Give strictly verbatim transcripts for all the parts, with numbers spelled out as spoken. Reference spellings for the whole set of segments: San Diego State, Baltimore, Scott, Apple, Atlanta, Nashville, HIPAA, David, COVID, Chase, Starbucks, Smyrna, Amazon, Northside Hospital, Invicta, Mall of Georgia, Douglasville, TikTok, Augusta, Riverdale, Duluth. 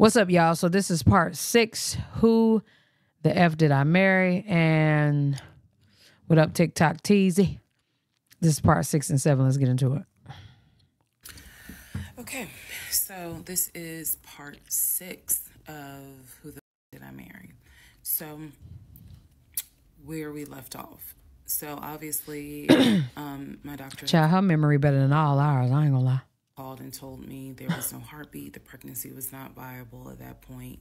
What's up, y'all? So this is part six. Who the F did I marry? And what up, TikTok Teasy? This is part six and seven. Let's get into it. Okay, so this is part six of Who the F did I marry? So where we left off. So obviously, um, my doctor... Child, her memory better than all ours. I ain't gonna lie. Called and told me there was no heartbeat. The pregnancy was not viable at that point,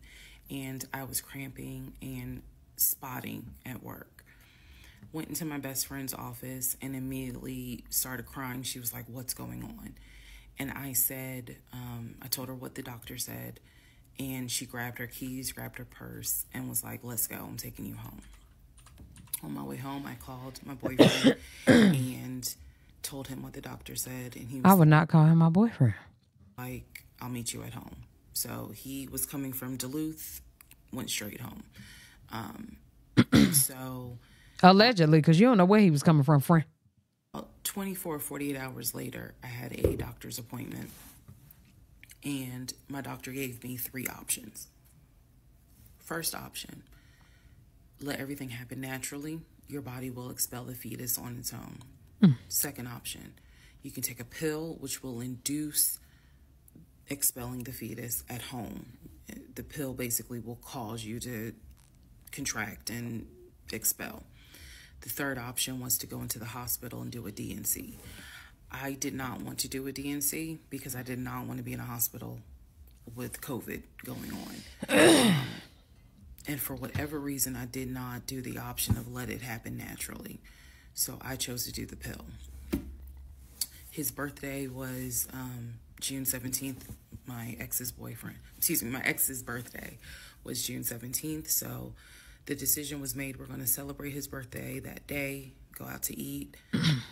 and I was cramping and spotting at work. Went into my best friend's office and immediately started crying. She was like, "What's going on?" And I said, um, I told her what the doctor said, and she grabbed her keys, grabbed her purse, and was like, "Let's go. I'm taking you home." On my way home, I called my boyfriend and told him what the doctor said, and he was I would not call him my boyfriend. Like, "I'll meet you at home." So he was coming from Duluth, went straight home. Um, so allegedly, because you don't know where he was coming from, friend. twenty-four, forty-eight hours later, I had a doctor's appointment, and my doctor gave me three options. First option: let everything happen naturally. Your body will expel the fetus on its own. Mm. Second option: you can take a pill, which will induce expelling the fetus at home. The pill basically will cause you to contract and expel. The third option was to go into the hospital and do a D and C. I did not want to do a D and C because I did not want to be in a hospital with COVID going on. And for whatever reason, I did not do the option of let it happen naturally. So I chose to do the pill. His birthday was um, June seventeenth. My ex's boyfriend, excuse me, my ex's birthday was June seventeenth. So the decision was made, we're going to celebrate his birthday that day, go out to eat.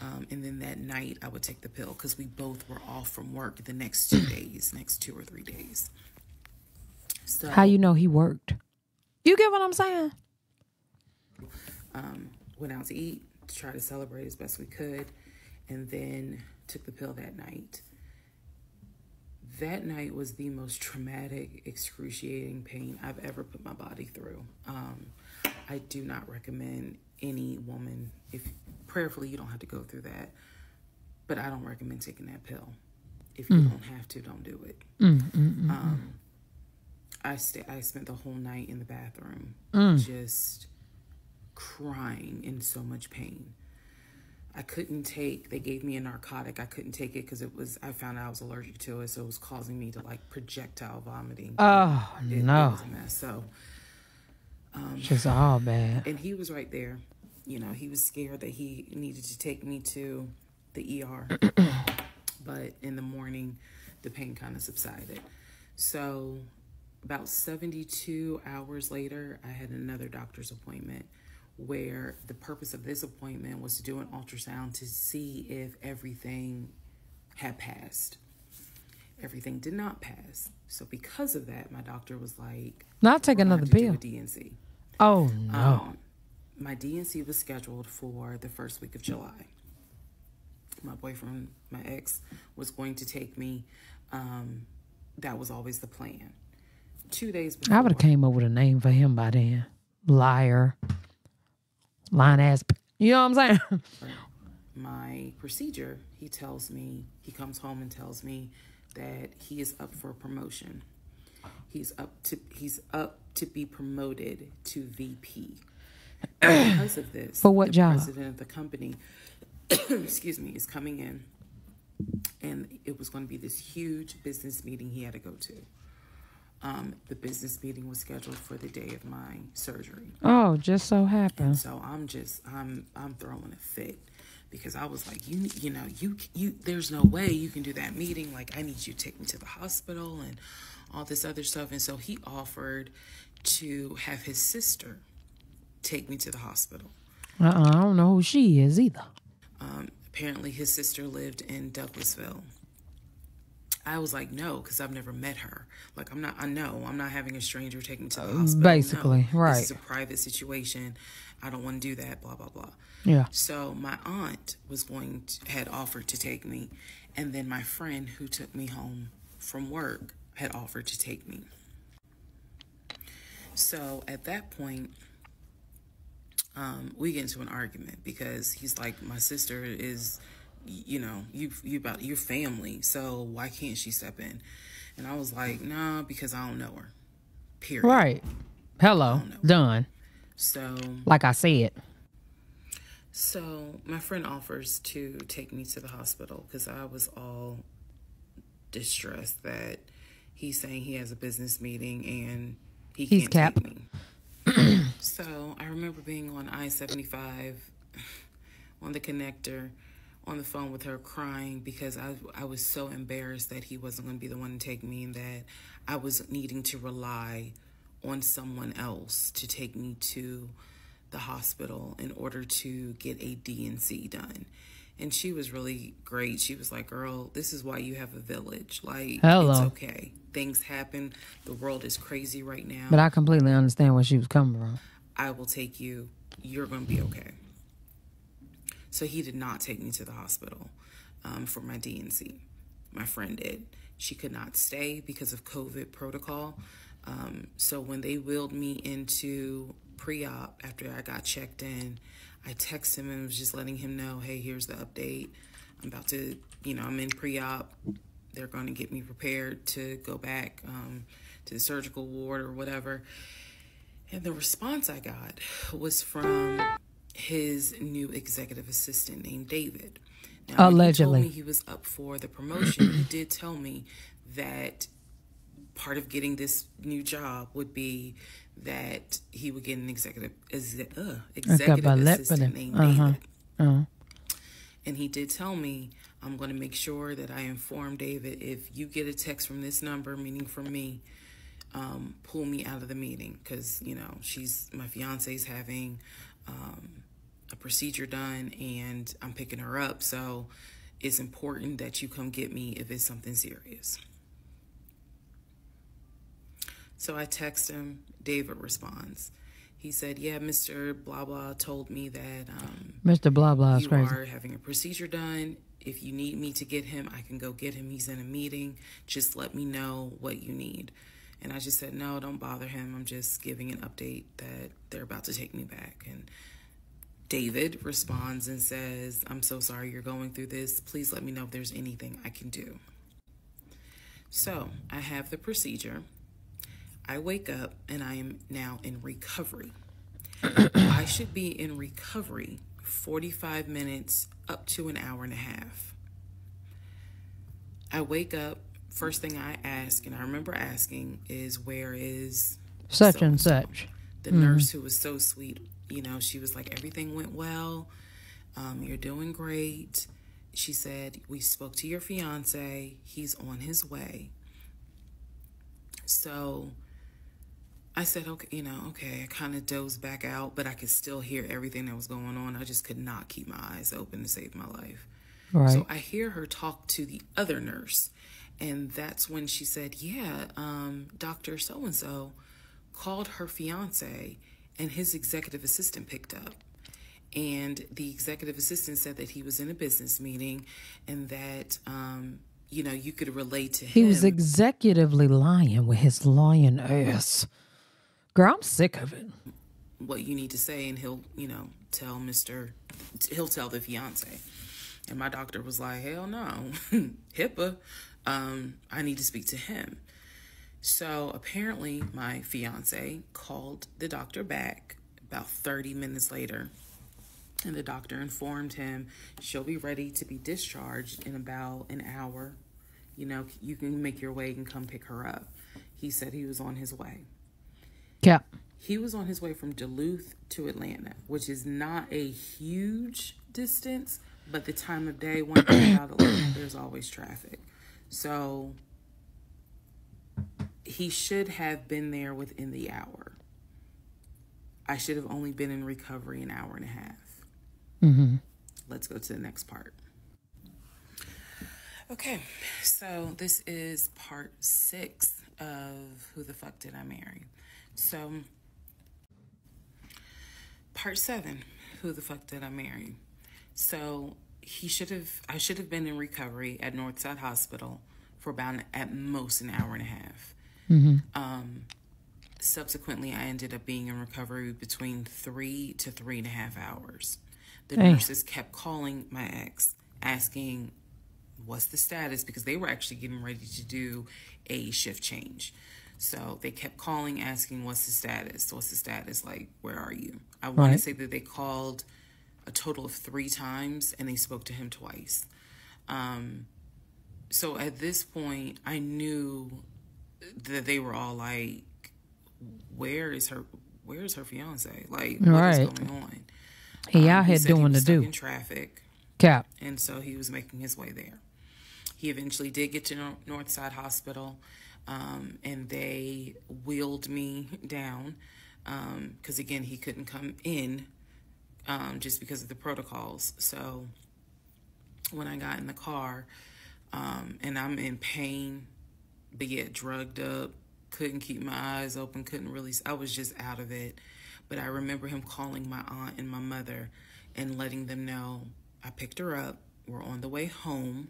Um, and then that night I would take the pill because we both were off from work the next two days, next two or three days. So how you know he worked? You get what I'm saying? Um, went out to eat, to try to celebrate as best we could, and then took the pill that night. That night was the most traumatic, excruciating pain I've ever put my body through. Um, I do not recommend any woman, if prayerfully you don't have to go through that, but I don't recommend taking that pill. If you mm. don't have to, don't do it. Mm, mm, mm, um, I st I spent the whole night in the bathroom mm. just crying in so much pain. I couldn't take, they gave me a narcotic. I couldn't take it because it was, I found out I was allergic to it. So it was causing me to like projectile vomiting. Oh, it, no. It was a mess. So, um, just all bad. And he was right there. You know, he was scared that he needed to take me to the E R. But in the morning, the pain kind of subsided. So about seventy-two hours later, I had another doctor's appointment where the purpose of this appointment was to do an ultrasound to see if everything had passed. Everything did not pass. So because of that, my doctor was like, "Not take another pill." D and C. Oh no. Um, my D and C was scheduled for the first week of July. My boyfriend, my ex, was going to take me. Um, that was always the plan. Two days before, I would have came up with a name for him by then. Liar. Line ass, you know what I'm saying? My procedure, he tells me, he comes home and tells me that he is up for a promotion. He's up to, he's up to be promoted to V P. And because of this, for what the job? President of the company, excuse me, is coming in, and it was going to be this huge business meeting he had to go to. Um, the business meeting was scheduled for the day of my surgery. Oh, just so happened. And so I'm just, I'm, I'm throwing a fit because I was like, you, you know, you, you, there's no way you can do that meeting. Like, I need you to take me to the hospital and all this other stuff. And so he offered to have his sister take me to the hospital. Uh-uh, I don't know who she is either. Um, apparently his sister lived in Douglasville. I was like, no, because I've never met her. Like, I'm not, I know, I'm not having a stranger take me to the hospital. Basically, no, right. This is a private situation. I don't want to do that, blah, blah, blah. Yeah. So my aunt was going, to, had offered to take me. And then my friend who took me home from work had offered to take me. So at that point, um, we get into an argument because he's like, my sister is, you know, you you about your family, so why can't she step in? And I was like, nah, because I don't know her. Period. Right. Hello. Done. So, like I said. So my friend offers to take me to the hospital because I was all distressed that he's saying he has a business meeting and he he's can't cap. take me. So I remember being on I seventy-five on the connector on the phone with her crying because I, I was so embarrassed that he wasn't going to be the one to take me and that I was needing to rely on someone else to take me to the hospital in order to get a D and C done. And she was really great. She was like, girl, this is why you have a village. Like, hello. It's okay. Things happen. The world is crazy right now. But I completely understand where she was coming from. I will take you. You're going to be okay. So he did not take me to the hospital um, for my D and C. My friend did. She could not stay because of COVID protocol. Um, so when they wheeled me into pre-op after I got checked in, I texted him and was just letting him know, hey, here's the update. I'm about to, you know, I'm in pre-op. They're going to get me prepared to go back um, to the surgical ward or whatever. And the response I got was from his new executive assistant named David. Now, allegedly. When he told me he was up for the promotion, he did tell me that part of getting this new job would be that he would get an executive exe uh, executive assistant named David. Uh-huh. Uh-huh. And he did tell me, I'm going to make sure that I inform David, if you get a text from this number, meaning from me, um, pull me out of the meeting because, you know, she's, my fiance's having um, a procedure done and I'm picking her up. So it's important that you come get me if it's something serious. So I text him. David responds. He said, yeah, Mister Blah Blah told me that um, Mister Blah Blah is crazy. You are having a procedure done. If you need me to get him, I can go get him. He's in a meeting. Just let me know what you need. And I just said, no, don't bother him. I'm just giving an update that they're about to take me back. And David responds and says, I'm so sorry you're going through this. Please let me know if there's anything I can do. So I have the procedure. I wake up and I am now in recovery. I should be in recovery forty-five minutes up to an hour and a half. I wake up, first thing I ask, and I remember asking, is where is such so and such? The mm-hmm. nurse who was so sweet, you know, she was like, everything went well. Um, you're doing great. She said, we spoke to your fiance. He's on his way. So I said, okay, you know, okay, I kind of dozed back out, but I could still hear everything that was going on. I just could not keep my eyes open to save my life. Right. So I hear her talk to the other nurse. And that's when she said, yeah, um, Doctor So-and-so called her fiance and his executive assistant picked up. And the executive assistant said that he was in a business meeting and that, um, you know, you could relate to him. He was executively lying with his lying ass. Girl, I'm sick of it. What you need to say, and he'll, you know, tell Mister He'll tell the fiance. And my doctor was like, hell no. HIPAA. Um, I need to speak to him. So apparently my fiance called the doctor back about thirty minutes later. And the doctor informed him she'll be ready to be discharged in about an hour. You know, you can make your way and come pick her up. He said he was on his way. Yeah. He was on his way from Duluth to Atlanta, which is not a huge distance, but the time of day, one day out of Atlanta, there's always traffic. So he should have been there within the hour. I should have only been in recovery an hour and a half. Mm-hmm. Let's go to the next part. Okay, so this is part six of Who the Fuck Did I Marry? So, part seven, Who the Fuck Did I Marry? So, he should have, I should have been in recovery at Northside Hospital for about, an, at most, an hour and a half. Mm-hmm. Um, subsequently, I ended up being in recovery between three to three and a half hours. The Dang. nurses kept calling my ex, asking, what's the status? Because they were actually getting ready to do a shift change. So they kept calling, asking, what's the status? What's the status? Like, where are you? I want right. to say that they called a total of three times, and they spoke to him twice. Um, so at this point, I knew that they were all like, where is her, where is her fiance? Like, what right. is going on? He um, out here doing the do. in traffic. Cap. And so he was making his way there. He eventually did get to Nor Northside Hospital, um, and they wheeled me down because, um, again, he couldn't come in um, just because of the protocols. So when I got in the car, um, and I'm in pain, but yet drugged up, couldn't keep my eyes open, couldn't really, I was just out of it. But I remember him calling my aunt and my mother and letting them know, I picked her up, we're on the way home,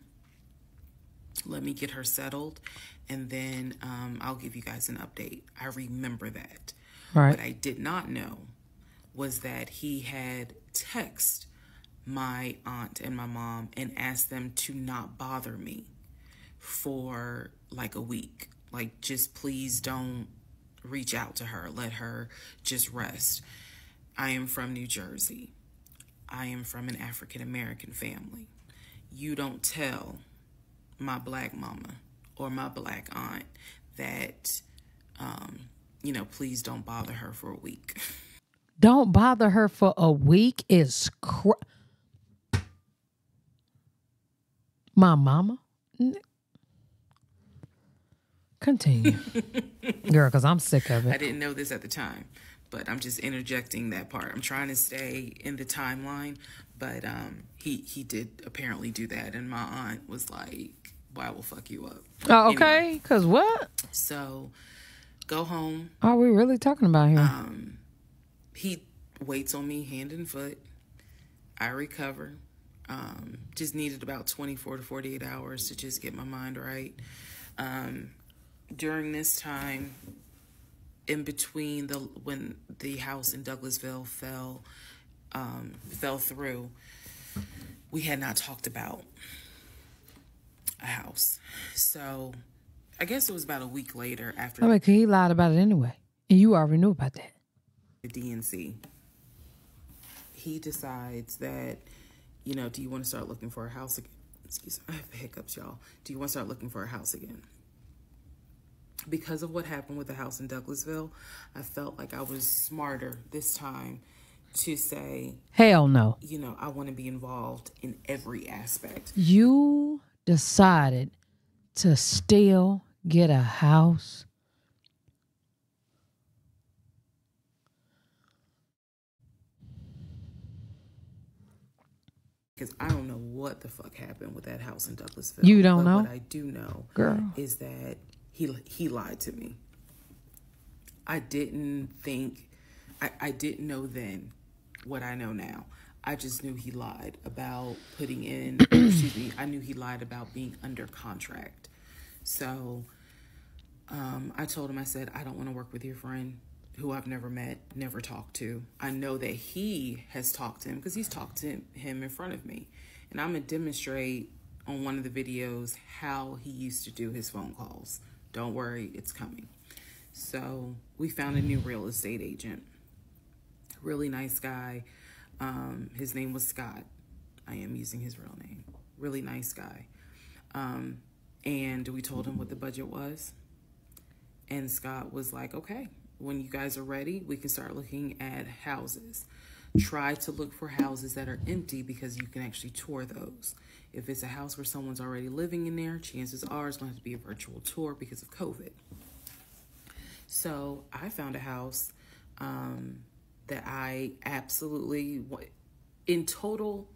let me get her settled, and then um, I'll give you guys an update. I remember that. Right. What I did not know was that he had texted my aunt and my mom and asked them to not bother me for like a week. Like, just please don't reach out to her. Let her just rest. I am from New Jersey. I am from an African-American family. You don't tell my black mama or my black aunt that, um, you know, please don't bother her for a week. Don't bother her for a week is cr- my mama? Continue. Girl, because I'm sick of it. I didn't know this at the time, but I'm just interjecting that part. I'm trying to stay in the timeline, but um, he, he did apparently do that. And my aunt was like, well, I will fuck you up. Oh, okay. Because anyway, what? So, go home. Are we really talking about him? Um, he waits on me hand and foot. I recover. Um, just needed about twenty-four to forty-eight hours to just get my mind right. Um, during this time, in between the when the house in Douglasville fell um, fell through, we had not talked about a house. So I guess it was about a week later after. I mean, he lied about it anyway, and you already knew about that. The D N C. He decides that, you know, do you want to start looking for a house again? Excuse me, I have hiccups, y'all. Do you want to start looking for a house again? Because of what happened with the house in Douglasville, I felt like I was smarter this time to say, hell no. You know, I want to be involved in every aspect. You decided to still get a house? Because I don't know what the fuck happened with that house in Douglasville. You don't but know? What I do know, girl, is that He, he lied to me. I didn't think, I, I didn't know then what I know now. I just knew he lied about putting in, excuse me, I knew he lied about being under contract. So um, I told him, I said, I don't want to work with your friend who I've never met, never talked to. I know that he has talked to him because he's talked to him in front of me. And I'm going to demonstrate on one of the videos how he used to do his phone calls. Don't worry, it's coming. So we found a new real estate agent. Really nice guy. Um, his name was Scott. I am using his real name. Really nice guy. Um, and we told him what the budget was. And Scott was like, okay, when you guys are ready, we can start looking at houses. Try to look for houses that are empty because you can actually tour those. If it's a house where someone's already living in there, chances are it's going to have to be a virtual tour because of COVID. So I found a house um, that I absolutely, in total,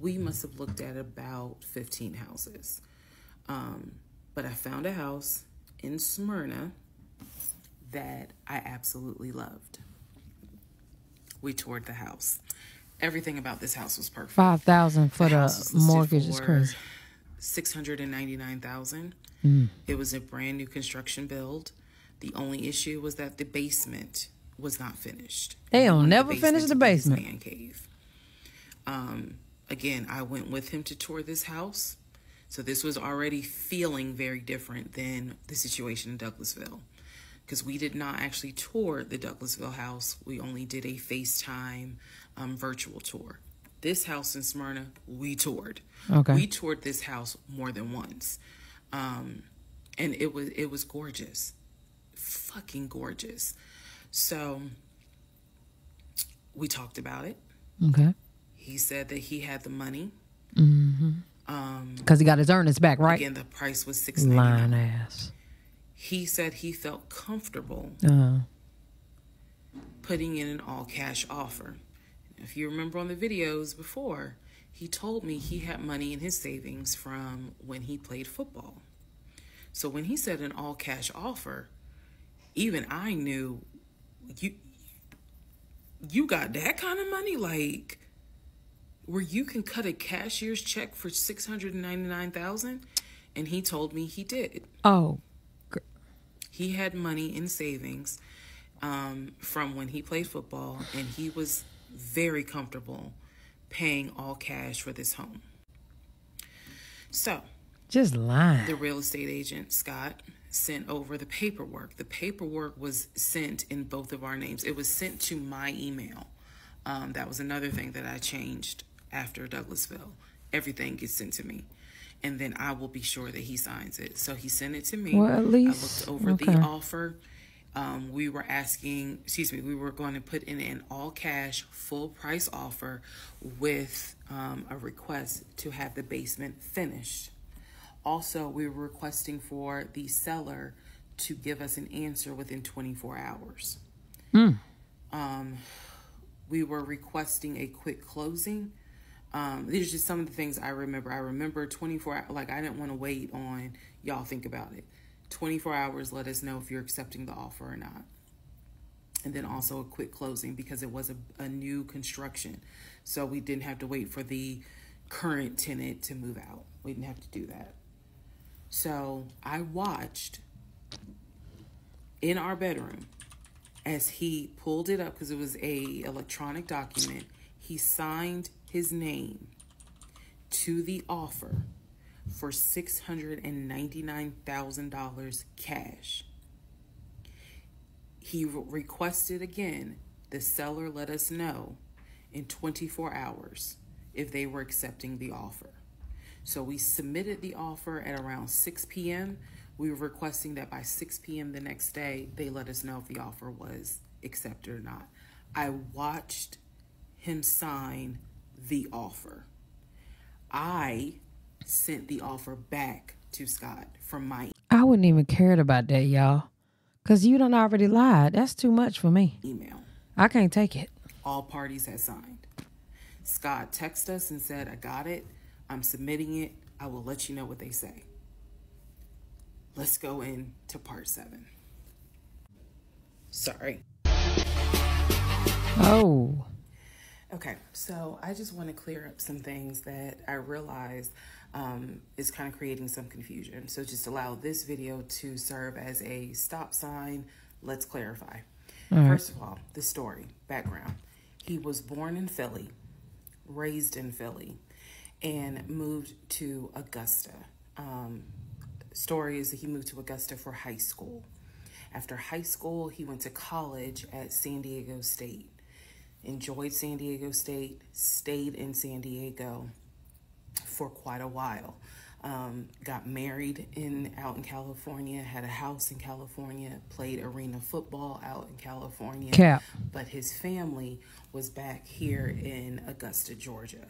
we must have looked at about fifteen houses. Um, but I found a house in Smyrna that I absolutely loved. We toured the house. Everything about this house was perfect. five thousand dollars for the mortgage is crazy. six hundred ninety-nine thousand dollars. Mm. It was a brand new construction build. The only issue was that the basement was not finished. They don't never finish the basement. Man cave. Um, again, I went with him to tour this house. So this was already feeling very different than the situation in Douglasville, because we did not actually tour the Douglasville house. We only did a FaceTime um, virtual tour. This house in Smyrna, we toured. Okay. We toured this house more than once. Um, and it was, it was gorgeous. Fucking gorgeous. So we talked about it. Okay. He said that he had the money. Mm-hmm. Um, because he got his earnings back, right? Again, the price was six ninety-nine. Lying ass. He said he felt comfortable uh-huh. putting in an all-cash offer. If you remember on the videos before, he told me he had money in his savings from when he played football. So when he said an all-cash offer, even I knew, you, you got that kind of money? Like, where you can cut a cashier's check for six hundred ninety-nine thousand dollars? And he told me he did. Oh. He had money in savings um, from when he played football, and he was very comfortable paying all cash for this home. So, just lying. The real estate agent, Scott, sent over the paperwork. The paperwork was sent in both of our names. It was sent to my email. Um, that was another thing that I changed after Douglasville. Everything gets sent to me, and then I will be sure that he signs it. So he sent it to me. Well, at least I looked over okay. the offer. Um, we were asking, excuse me, we were going to put in an all-cash, full-price offer with um, a request to have the basement finished. Also, we were requesting for the seller to give us an answer within twenty-four hours. Mm. Um, we were requesting a quick closing. Um, these are just some of the things I remember. I remember twenty-four, like I didn't want to wait on y'all think about it. twenty-four hours, let us know if you're accepting the offer or not. And then also a quick closing, because it was a, a new construction. So we didn't have to wait for the current tenant to move out. We didn't have to do that. So I watched in our bedroom as he pulled it up, because it was a electronic document. He signed his name to the offer for six hundred ninety-nine thousand dollars cash. He re requested again, the seller let us know in twenty-four hours if they were accepting the offer. So we submitted the offer at around six p m We were requesting that by six p m the next day, they let us know if the offer was accepted or not. I watched him sign the offer. I sent the offer back to Scott from my email. I wouldn't even cared about that, y'all, because you done already lied. That's too much for me. Email. I can't take it. All parties had signed. Scott texted us and said, I got it. I'm submitting it. I will let you know what they say. Let's go into part seven. Sorry. Oh. Okay, so I just want to clear up some things that I realized um, is kind of creating some confusion. So just allow this video to serve as a stop sign. Let's clarify. Mm. First of all, the story, background. He was born in Philly, raised in Philly, and moved to Augusta. Um, story is that he moved to Augusta for high school. After high school, he went to college at San Diego State. Enjoyed San Diego State, stayed in San Diego for quite a while. Um, got married in out in California, had a house in California, played arena football out in California. Cap. But his family was back here in Augusta, Georgia.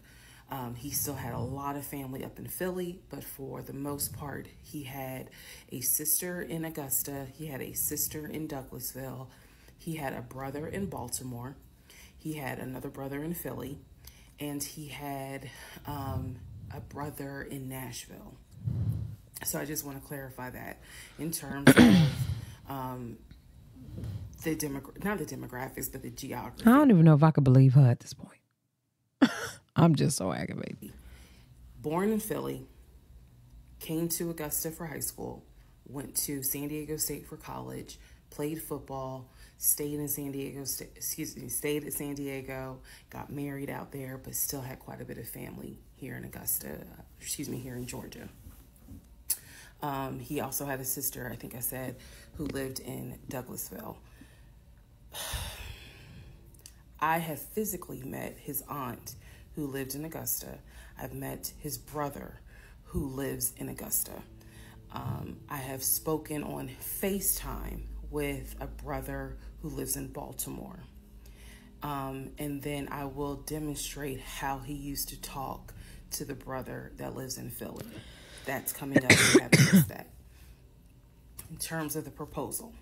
Um, he still had a lot of family up in Philly, but for the most part, he had a sister in Augusta. He had a sister in Douglasville. He had a brother in Baltimore. He had another brother in Philly, and he had um, a brother in Nashville. So I just want to clarify that in terms of um, the demogra- not the demographics, but the geography. I don't even know if I could believe her at this point. I'm just so aggravated. Born in Philly, came to Augusta for high school, went to San Diego State for college, played football, stayed in San Diego, st excuse me, stayed at San Diego, got married out there, but still had quite a bit of family here in Augusta, excuse me, here in Georgia. Um, he also had a sister, I think I said, who lived in Douglasville. I have physically met his aunt who lived in Augusta. I've met his brother who lives in Augusta. Um, I have spoken on FaceTime with a brother who lives in Baltimore. Um, and then I will demonstrate how he used to talk to the brother that lives in Philly. That's coming up. You haven't missed that. In terms of the proposal,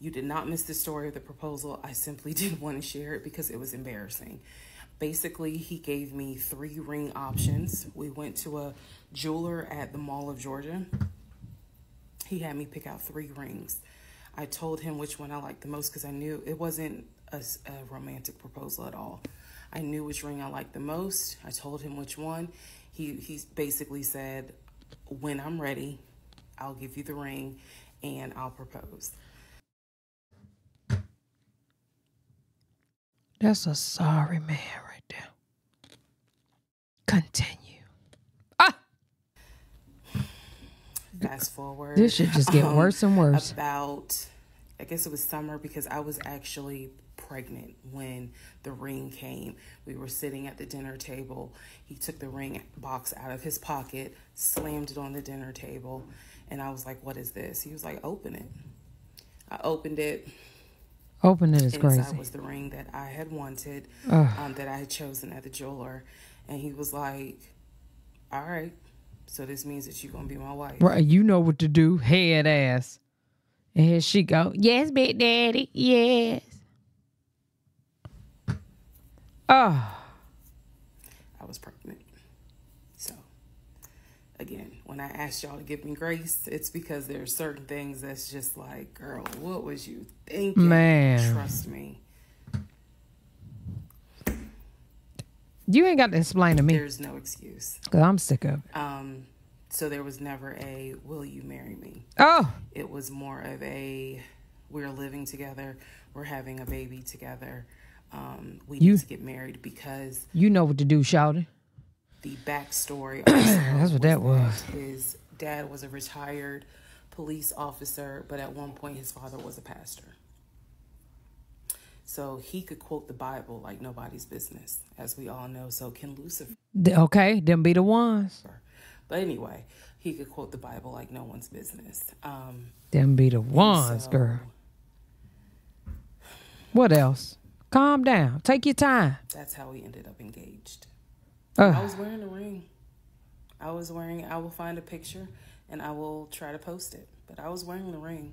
you did not miss the story of the proposal. I simply didn't want to share it because it was embarrassing. Basically, he gave me three ring options. We went to a jeweler at the Mall of Georgia. He had me pick out three rings. I told him which one I liked the most because I knew it wasn't a, a romantic proposal at all. I knew which ring I liked the most. I told him which one. He, he basically said, when I'm ready, I'll give you the ring and I'll propose. That's a sorry man right there. Continue. Ah! Fast forward. This should just get um, worse and worse. About, I guess it was summer, because I was actually pregnant when the ring came. We were sitting at the dinner table. He took the ring box out of his pocket, slammed it on the dinner table, and I was like, what is this? He was like, open it. I opened it. Open it is crazy. Inside was the ring that I had wanted, um, that I had chosen at the jeweler. And he was like, all right, so this means that you're going to be my wife. Right, you know what to do, head ass. And here she go, yes, big daddy, yes. Oh. I was pregnant. So, again, when I asked y'all to give me grace, it's because there are certain things that's just like, girl, what was you thinking? Man. Trust me. You ain't got to explain to me. There's no excuse. Because I'm sick of it. Um, so there was never a, will you marry me? Oh. It was more of a, we're living together. We're having a baby together. Um, we you, need to get married because... You know what to do, shouting. The backstory that's what that was. His dad was a retired police officer, but at one point his father was a pastor. So he could quote the Bible like nobody's business, as we all know. So can Lucifer. Okay, them be the ones. But anyway, he could quote the Bible like no one's business. Um, them be the ones, so, girl. What else? Calm down. Take your time. That's how we ended up engaged. Ugh. I was wearing a ring. I was wearing, I will find a picture and I will try to post it. But I was wearing the ring.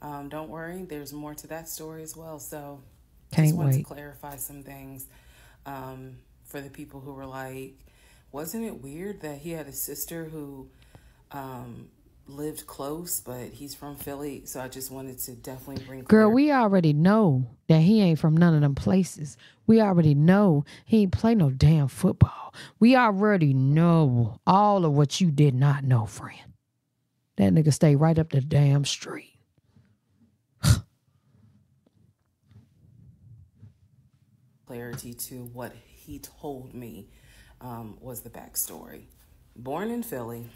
Um, don't worry. There's more to that story as well. So Can't just wanted wait. to clarify some things um, for the people who were like, wasn't it weird that he had a sister who um, lived close, but he's from Philly? So I just wanted to definitely bring Girl, we already know that he ain't from none of them places. We already know he ain't play no damn football. We already know all of what you did not know, friend. That nigga stayed right up the damn street. Clarity to what he told me um, was the backstory. Born in Philly,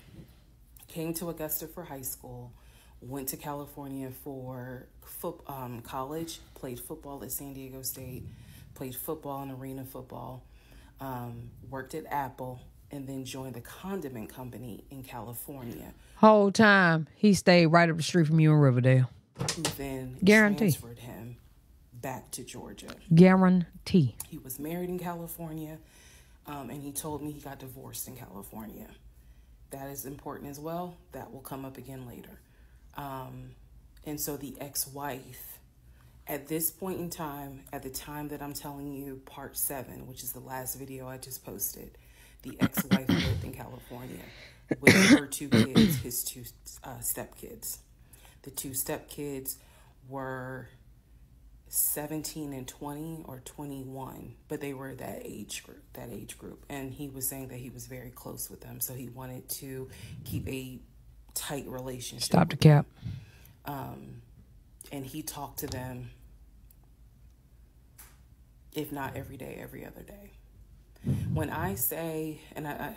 came to Augusta for high school, went to California for foot, um, college, played football at San Diego State, played football and arena football, um, worked at Apple, and then joined the condiment company in California. Whole time, he stayed right up the street from you in Riverdale. Who then Guarantee. transferred him back to Georgia. Guarantee. He was married in California, um, and he told me he got divorced in California. That is important as well. That will come up again later. Um, and so the ex-wife, at this point in time, at the time that I'm telling you, part seven, which is the last video I just posted, the ex-wife lived in California with her two kids, his two uh, stepkids. The two stepkids were seventeen and twenty or twenty-one, but they were that age group, that age group. And he was saying that he was very close with them. So he wanted to keep a tight relationship. Stop the cap. Um, and he talked to them, if not every day, every other day. When I say, and I, I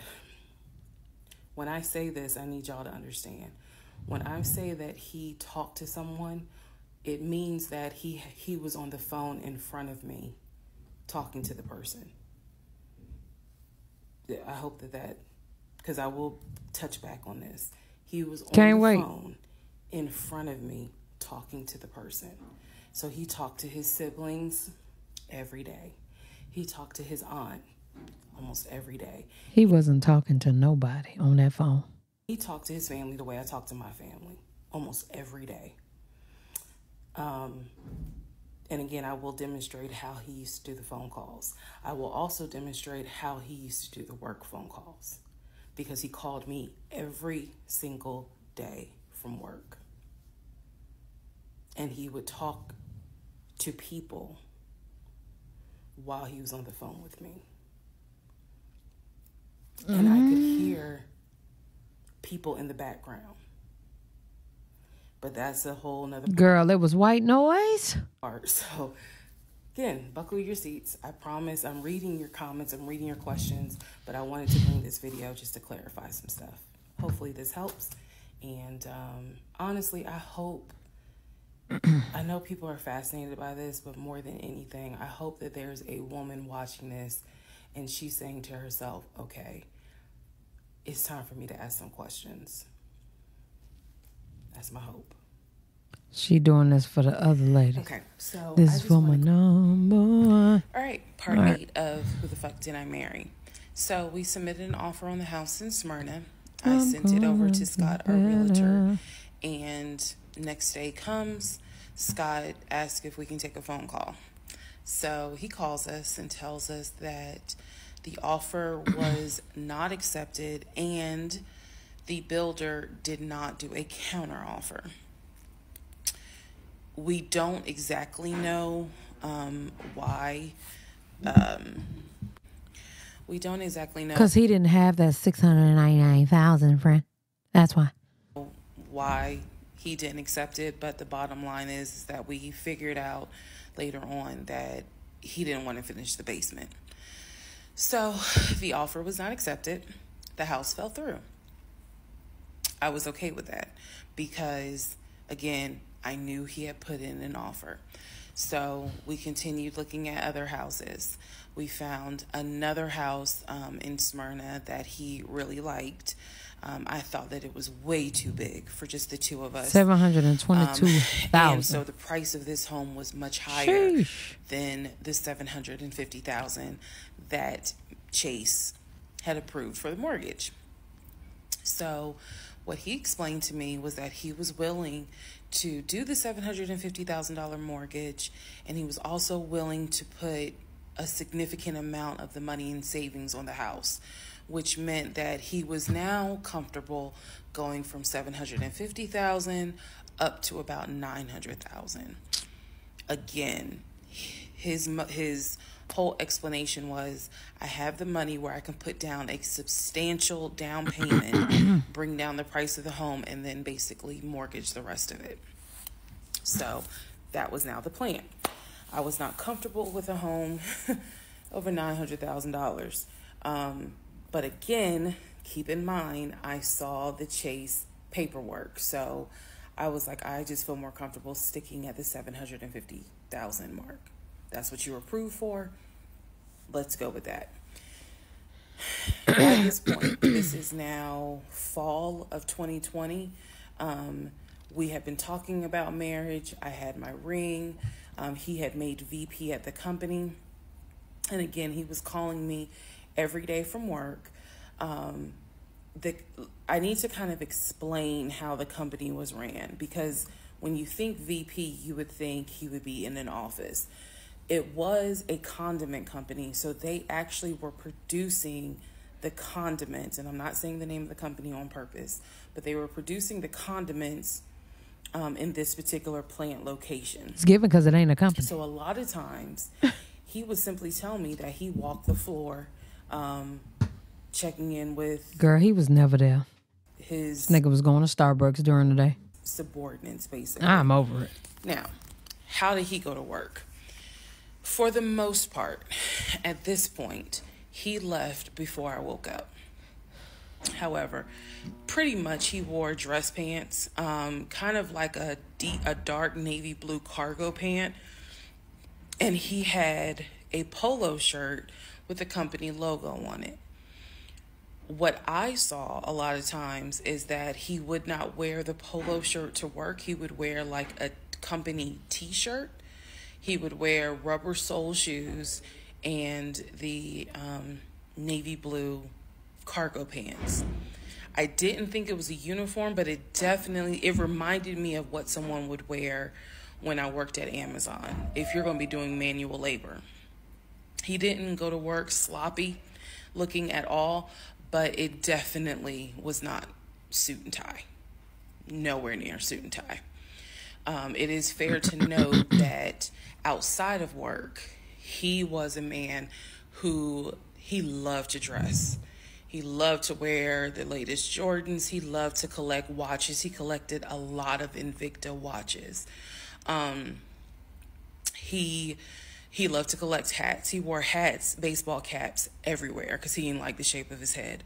when I say this, I need y'all to understand. When I say that he talked to someone, it means that he he was on the phone in front of me talking to the person. I hope that that, because I will touch back on this. He was on Can't the wait. phone in front of me talking to the person. So he talked to his siblings every day. He talked to his aunt almost every day. He wasn't talking to nobody on that phone. He talked to his family the way I talked to my family almost every day. Um, and again, I will demonstrate how he used to do the phone calls. I will also demonstrate how he used to do the work phone calls, because he called me every single day from work. And he would talk to people while he was on the phone with me. Mm-hmm. And I could hear people in the background. But that's a whole nother... Girl, it was white noise. So, again, buckle your seats. I promise I'm reading your comments. I'm reading your questions. But I wanted to bring this video just to clarify some stuff. Hopefully this helps. And um, honestly, I hope... I know people are fascinated by this, but more than anything, I hope that there's a woman watching this and she's saying to herself, okay, it's time for me to ask some questions. That's my hope. She doing this for the other ladies. Okay, so this is for my number. All right, part All right. eight of Who the Fuck Did I Marry? So we submitted an offer on the house in Smyrna. I I'm sent it over to Scott, our realtor, and... next day comes, Scott asks if we can take a phone call. So he calls us and tells us that the offer was not accepted and the builder did not do a counter offer. We don't exactly know um, why. Um, we don't exactly know. Because he didn't have that six hundred ninety-nine thousand dollars, friend. That's why. Why? He didn't accept it, but the bottom line is, is that we figured out later on that he didn't want to finish the basement. So the offer was not accepted. The house fell through. I was okay with that because, again, I knew he had put in an offer. So we continued looking at other houses. We found another house um, in Smyrna that he really liked. Um, I thought that it was way too big for just the two of us. seven hundred twenty-two thousand dollars. Um, and so the price of this home was much higher Sheesh. than the seven hundred fifty thousand dollars that Chase had approved for the mortgage. So what he explained to me was that he was willing to do the seven hundred fifty thousand dollar mortgage, and he was also willing to put a significant amount of the money in savings on the house, which meant that he was now comfortable going from seven hundred fifty thousand dollars up to about nine hundred thousand dollars. Again, his his whole explanation was, I have the money where I can put down a substantial down payment, bring down the price of the home, and then basically mortgage the rest of it. So that was now the plan. I was not comfortable with a home over nine hundred thousand dollars. Um, But again, keep in mind, I saw the Chase paperwork. So I was like, I just feel more comfortable sticking at the seven hundred fifty thousand dollars mark. That's what you were approved for. Let's go with that. At this point, this is now fall of twenty twenty. Um, we have been talking about marriage. I had my ring. Um, he had made V P at the company. And again, he was calling me every day from work. Um, the, I need to kind of explain how the company was ran, because when you think V P, you would think he would be in an office. It was a condiment company, so they actually were producing the condiments, and I'm not saying the name of the company on purpose, but they were producing the condiments um, in this particular plant location. It's given because it ain't a company. So a lot of times, he would simply tell me that he walked the floor Um, checking in with... Girl, he was never there. His... This nigga was going to Starbucks during the day. subordinates, basically. I'm over it. Now, how did he go to work? For the most part, at this point, he left before I woke up. However, pretty much he wore dress pants, um, kind of like a deep, a dark navy blue cargo pant. And he had a polo shirt with the company logo on it. What I saw a lot of times is that he would not wear the polo shirt to work. He would wear like a company t-shirt. He would wear rubber sole shoes and the um, navy blue cargo pants. I didn't think it was a uniform, but it definitely, it reminded me of what someone would wear when I worked at Amazon, if you're going to be doing manual labor. He didn't go to work sloppy looking at all, but it definitely was not suit and tie. Nowhere near suit and tie. Um, it is fair to note that outside of work, he was a man who, he loved to dress. He loved to wear the latest Jordans. He loved to collect watches. He collected a lot of Invicta watches. Um, he he loved to collect hats. He wore hats, baseball caps everywhere because he didn't like the shape of his head.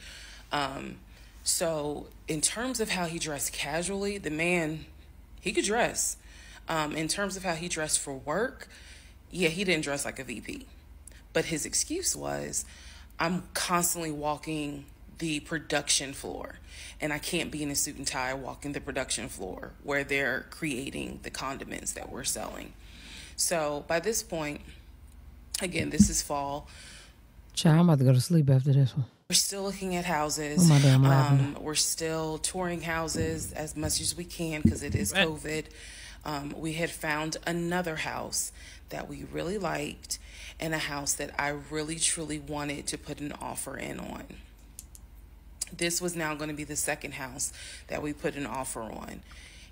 Um, so in terms of how he dressed casually, the man, he could dress. Um, in terms of how he dressed for work, yeah, he didn't dress like a V P. But his excuse was, I'm constantly walking the production floor and I can't be in a suit and tie walking the production floor where they're creating the condiments that we're selling. So by this point, again, this is fall. Child, I'm about to go to sleep after this one. We're still looking at houses. Oh, my damn um, we're still touring houses as much as we can because it is COVID. Um, we had found another house that we really liked, and a house that I really truly wanted to put an offer in on. This was now going to be the second house that we put an offer on.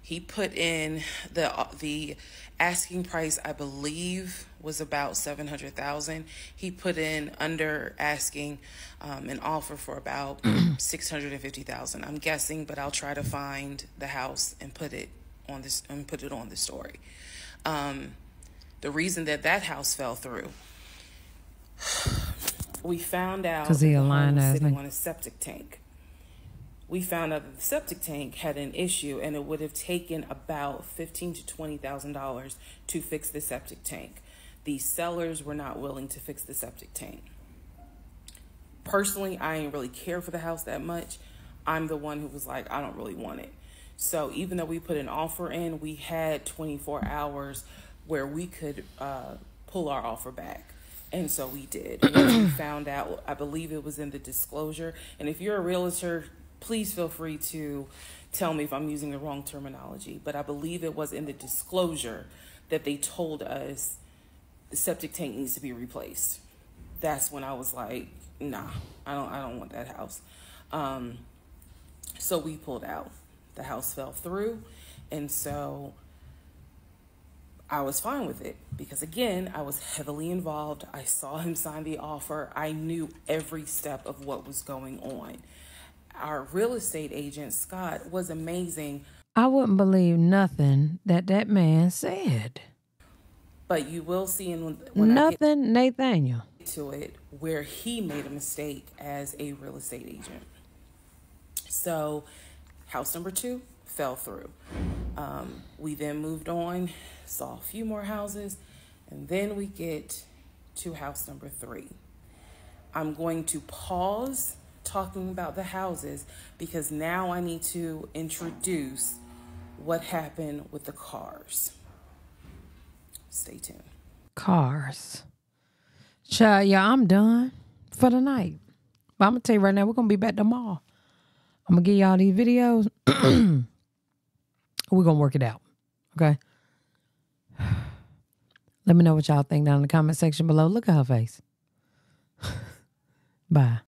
He put in the the asking price, I believe, was about seven hundred thousand. He put in under asking um, an offer for about six hundred and fifty thousand. I'm guessing, but I'll try to find the house and put it on this and put it on the story. Um, the reason that that house fell through. We found out because he aligned us sitting on a septic tank. We found out that the septic tank had an issue, and it would have taken about fifteen to twenty thousand dollars to fix the septic tank. The sellers were not willing to fix the septic tank. Personally, I ain't really care for the house that much. I'm the one who was like, I don't really want it. So even though we put an offer in, we had twenty-four hours where we could uh, pull our offer back. And so we did. We found out, I believe it was in the disclosure. And if you're a realtor, please feel free to tell me if I'm using the wrong terminology. But I believe it was in the disclosure that they told us the septic tank needs to be replaced. That's when I was like, nah, I don't, I don't want that house. Um, so we pulled out. The house fell through. And so I was fine with it because, again, I was heavily involved. I saw him sign the offer. I knew every step of what was going on. Our real estate agent, Scott, was amazing. I wouldn't believe nothing that that man said. But you will see in when nothing, Nathaniel, to it where he made a mistake as a real estate agent. So house number two fell through. Um, we then moved on, saw a few more houses, and then we get to house number three. I'm going to pause talking about the houses because now I need to introduce what happened with the cars. Stay tuned. Cars. Child, yeah, I'm done for the night. But I'm going to tell you right now, we're going to be back tomorrow. I'm going to give y'all these videos. We're going to work it out, okay? Let me know what y'all think down in the comment section below. Look at her face. Bye.